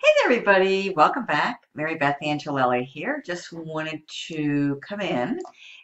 Hey there, everybody. Welcome back. Mary Beth Angelelli here. Just wanted to come in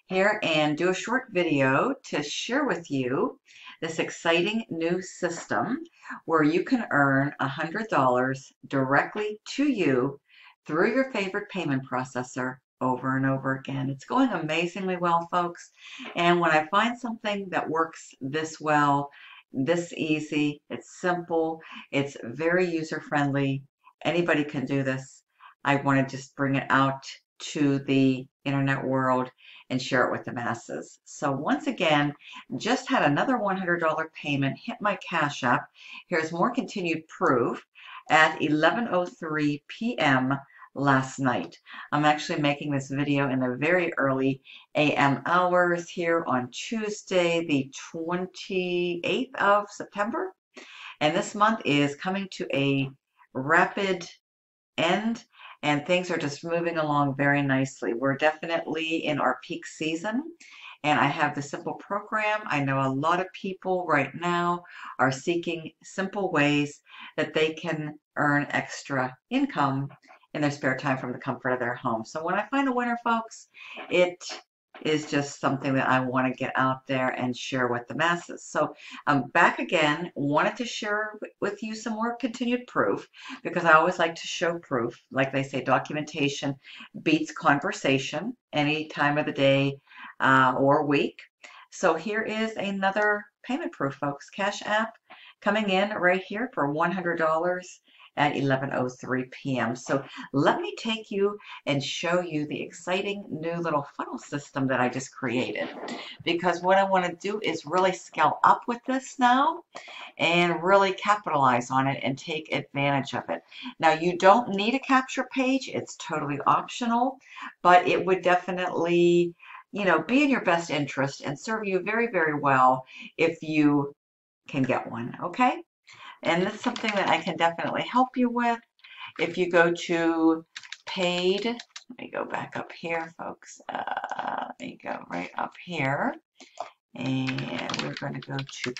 here and do a short video to share with you this exciting new system where you can earn $100 directly to you through your favorite payment processor over and over again. It's going amazingly well, folks. And when I find something that works this well, this easy, it's simple, it's very user-friendly, anybody can do this. I want to just bring it out to the internet world and share it with the masses. So once again, just had another $100 payment hit my Cash App. Here's more continued proof at 11:03 p.m. last night. I'm actually making this video in the very early a.m. hours here on Tuesday, the 28th of September. And this month is coming to a rapid end, and things are just moving along very nicely. We're definitely in our peak season, and I have the simple program. I know a lot of people right now are seeking simple ways that they can earn extra income in their spare time from the comfort of their home. So when I find a winner, folks, it is just something that I want to get out there and share with the masses. So I'm back again, wanted to share with you some more continued proof, because I always like to show proof. Like they say, documentation beats conversation any time of the day or week. So here is another payment proof, folks. Cash App coming in right here for $100 at 11:03 p.m. So let me take you and show you the exciting new little funnel system that I just created, because what I want to do is really scale up with this now and really capitalize on it and take advantage of it. Now, you don't need a capture page. It's totally optional, but it would definitely, you know, be in your best interest and serve you very, very well if you can get one, okay? And that's something that I can definitely help you with. If you go to paid, let me go back up here, folks. There you go, right up here. And we're going to go to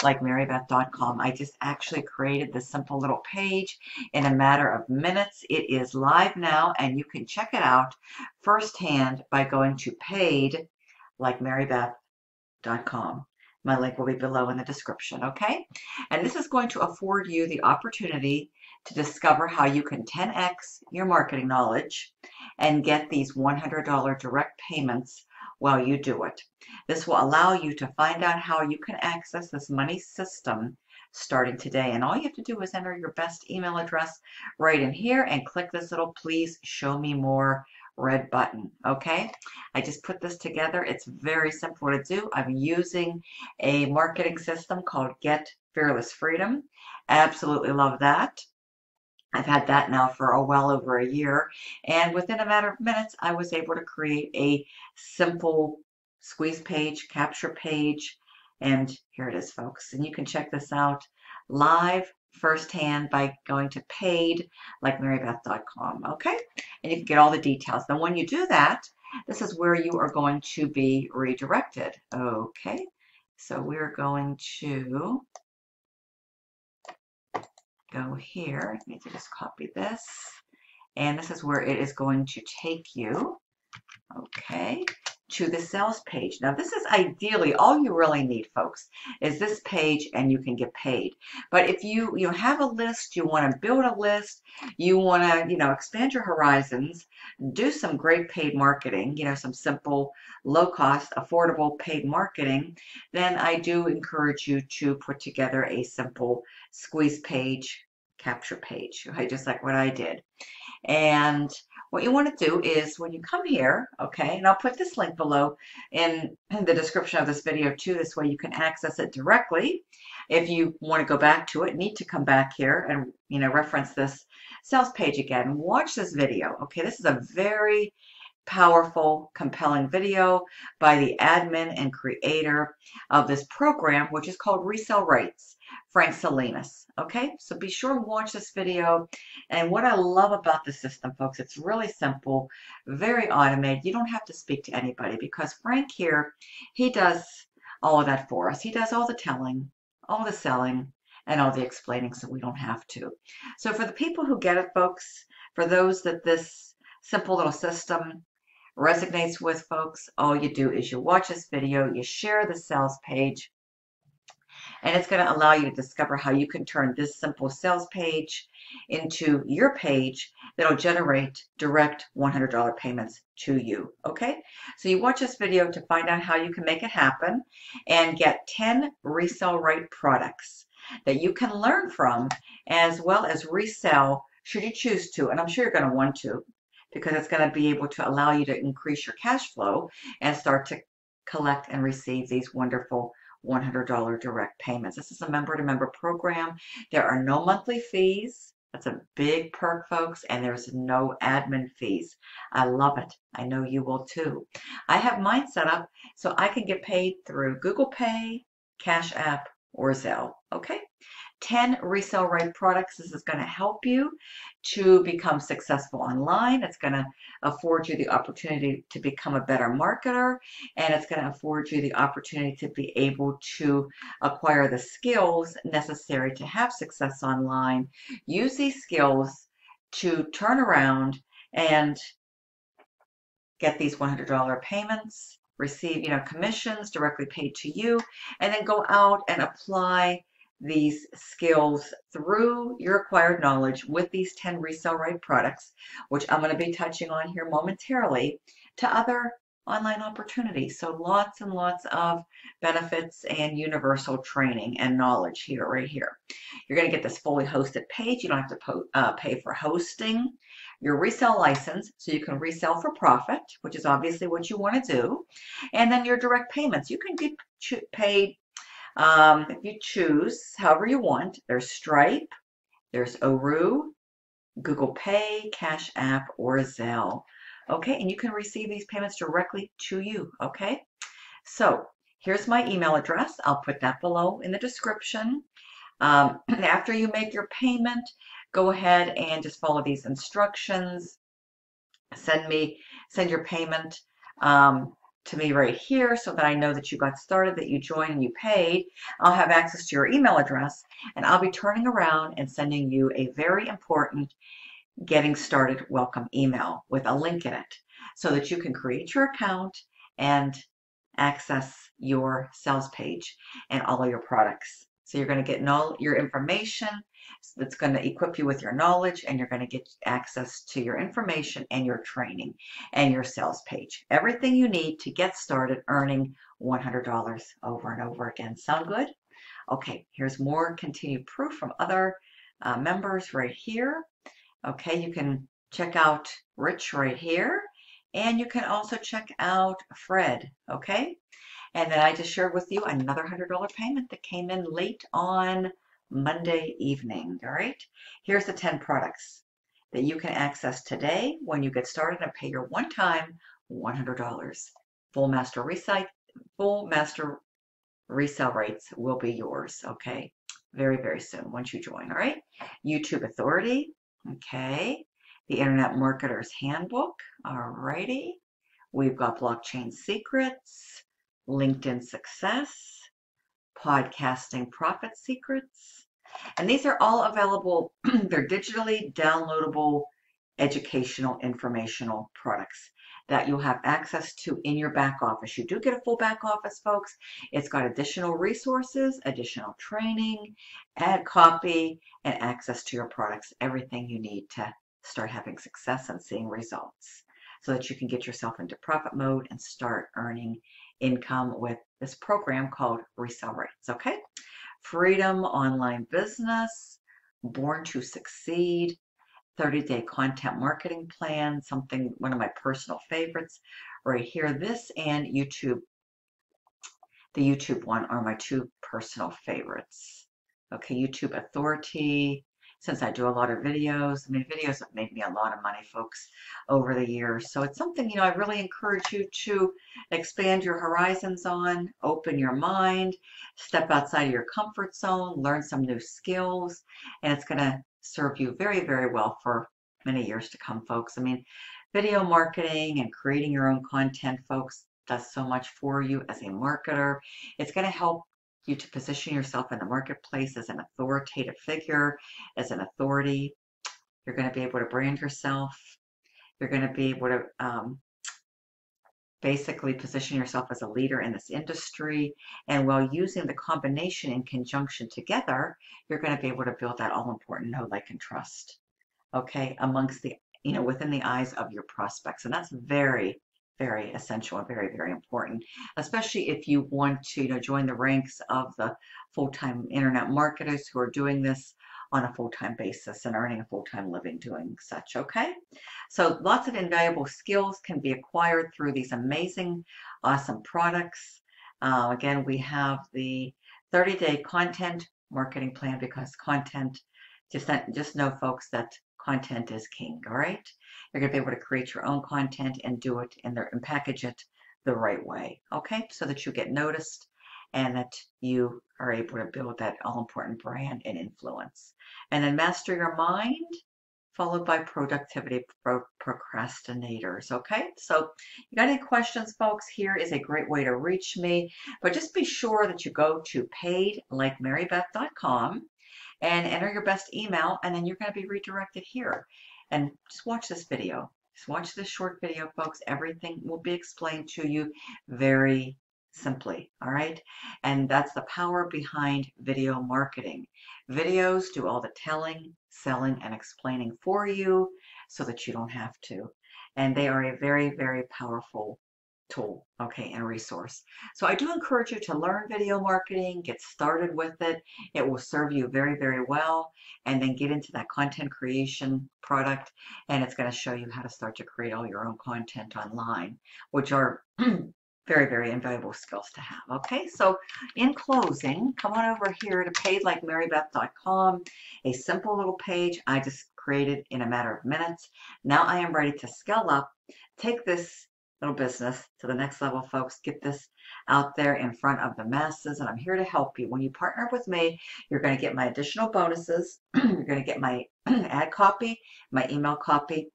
paidlikemarybeth.com. I just actually created this simple little page in a matter of minutes. It is live now, and you can check it out firsthand by going to paidlikemarybeth.com. My link will be below in the description, okay? And this is going to afford you the opportunity to discover how you can 10x your marketing knowledge and get these $100 direct payments while you do it. This will allow you to find out how you can access this money system starting today. And all you have to do is enter your best email address right in here and click this little "Please show me more" red button, okay? I just put this together. It's very simple to do. I'm using a marketing system called Get Fearless Freedom. Absolutely love that. I've had that now for well over a year, and within a matter of minutes, I was able to create a simple squeeze page, capture page, and here it is, folks. And you can check this out live firsthand by going to paidlikemarybeth.com, okay? And you can get all the details. Then when you do that, this is where you are going to be redirected, okay? So we're going to go here. I need to just copy this. And this is where it is going to take you, okay, to the sales page. Now, this is ideally all you really need, folks, is this page, and you can get paid. But if you have a list, you want to build a list, you want to, you know, expand your horizons, do some great paid marketing, you know, some simple, low-cost, affordable paid marketing, then I do encourage you to put together a simple squeeze page, capture page, okay, just like what I did. And what you want to do is when you come here, okay, and I'll put this link below in the description of this video too, this way you can access it directly. If you want to go back to it, need to come back here and, you know, reference this sales page again, watch this video, okay? This is a very powerful, compelling video by the admin and creator of this program, which is called Resell Rights, Frank Salinas, okay? So be sure to watch this video. And what I love about the system, folks, it's really simple, very automated. You don't have to speak to anybody, because Frank here, he does all of that for us. He does all the telling, all the selling, and all the explaining, so we don't have to. So for the people who get it, folks, for those that this simple little system resonates with, folks, all you do is you watch this video, you share the sales page, and it's going to allow you to discover how you can turn this simple sales page into your page that'll generate direct $100 payments to you. Okay, so you watch this video to find out how you can make it happen and get 10 resell right products that you can learn from, as well as resell should you choose to. And I'm sure you're going to want to, because it's going to be able to allow you to increase your cash flow and start to collect and receive these wonderful $100 direct payments. This is a member-to-member program. There are no monthly fees. That's a big perk, folks, and there's no admin fees. I love it. I know you will too. I have mine set up so I can get paid through Google Pay, Cash App, or Zelle. Okay, 10 resell right products. This is going to help you to become successful online. It's going to afford you the opportunity to become a better marketer, and it's going to afford you the opportunity to be able to acquire the skills necessary to have success online. Use these skills to turn around and get these $100 payments, receive, commissions directly paid to you, and then go out and apply these skills through your acquired knowledge with these 10 resell right products, which I'm going to be touching on here momentarily, to other online opportunities. So lots and lots of benefits and universal training and knowledge here, right here. You're going to get this fully hosted page. You don't have to pay for hosting, your resell license, so you can resell for profit, which is obviously what you want to do, and then your direct payments. You can get paid if you choose, however you want. There's Stripe, there's Oru, Google Pay, Cash App, or Zelle. Okay, and you can receive these payments directly to you. Okay, so here's my email address. I'll put that below in the description. After you make your payment, go ahead and just follow these instructions. Send your payment to me right here, so that I know that you got started, that you joined and you paid. I'll have access to your email address, and I'll be turning around and sending you a very important getting started welcome email with a link in it, so that you can create your account and access your sales page and all of your products. So you're going to get all your information that's going to equip you with your knowledge, and you're going to get access to your information and your training and your sales page. Everything you need to get started earning $100 over and over again. Sound good? Okay, here's more continued proof from other members right here. Okay, you can check out Rich right here, and you can also check out Fred. Okay, and then I just shared with you another $100 payment that came in late on Monday evening. All right, here's the 10 products that you can access today when you get started and pay your one-time $100. Full master resell rates will be yours. Okay, very, very soon once you join. All right, YouTube Authority. Okay, the Internet Marketer's Handbook. All righty, we've got Blockchain Secrets, LinkedIn Success, Podcasting Profit Secrets, and these are all available. They're digitally downloadable educational informational products that you'll have access to in your back office. You do get a full back office, folks. It's got additional resources, additional training, ad copy, and access to your products, everything you need to start having success and seeing results, so that you can get yourself into profit mode and start earning income with this program called Resell Rights. Okay, Freedom Online Business, Born to Succeed, 30-day content marketing plan, one of my personal favorites right here. This and YouTube, the YouTube one, are my two personal favorites. Okay, YouTube Authority, since I do a lot of videos. Videos have made me a lot of money, folks, over the years. So it's something, I really encourage you to expand your horizons on, open your mind, step outside of your comfort zone, learn some new skills, and it's going to serve you very, very well for many years to come, folks. Video marketing and creating your own content, folks, does so much for you as a marketer. It's going to help you to position yourself in the marketplace as an authoritative figure, as an authority. You're going to be able to brand yourself. You're going to be able to basically position yourself as a leader in this industry. And while using the combination in conjunction together, you're going to be able to build that all-important know, like, and trust, okay, amongst the, you know, within the eyes of your prospects. And that's very, very essential and very, very important, especially if you want to, you know, join the ranks of the full-time internet marketers who are doing this on a full-time basis and earning a full-time living doing such, okay? So lots of invaluable skills can be acquired through these amazing, awesome products. Again, we have the 30-day content marketing plan, because content, just know, folks, that content is king, all right? You're gonna be able to create your own content and do it and package it the right way, okay? So that you get noticed and that you are able to build that all-important brand and influence. And then master your mind, followed by productivity for procrastinators, okay? So you got any questions, folks? Here is a great way to reach me, but just be sure that you go to paidlikemarybeth.com and enter your best email, and then you're going to be redirected here. And just watch this video. Just watch this short video, folks. Everything will be explained to you very simply, all right? And that's the power behind video marketing. Videos do all the telling, selling, and explaining for you so that you don't have to. And they are a very, very powerful tool, okay, and resource. So I do encourage you to learn video marketing, get started with it. It will serve you very, very well, and then get into that content creation product, and it's going to show you how to start to create all your own content online, which are very, very invaluable skills to have, okay? So in closing, come on over here to paidlikemarybeth.com, a simple little page I just created in a matter of minutes. Now I am ready to scale up, take this little business to the next level, folks. Get this out there in front of the masses, and I'm here to help you. When you partner with me, you're going to get my additional bonuses. You're going to get my ad copy, my email copy,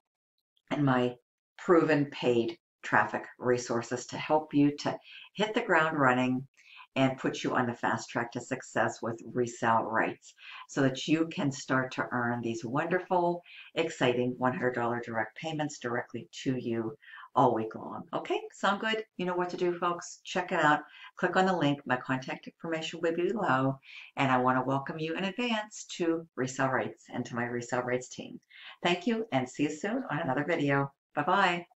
and my proven paid traffic resources to help you to hit the ground running and put you on the fast track to success with Resell Rights, so that you can start to earn these wonderful, exciting $100 direct payments directly to you all week long. Okay, sound good? You know what to do, folks. Check it out. Click on the link. My contact information will be below, and I want to welcome you in advance to Resell Rights and to my Resell Rights team. Thank you, and see you soon on another video. Bye-bye.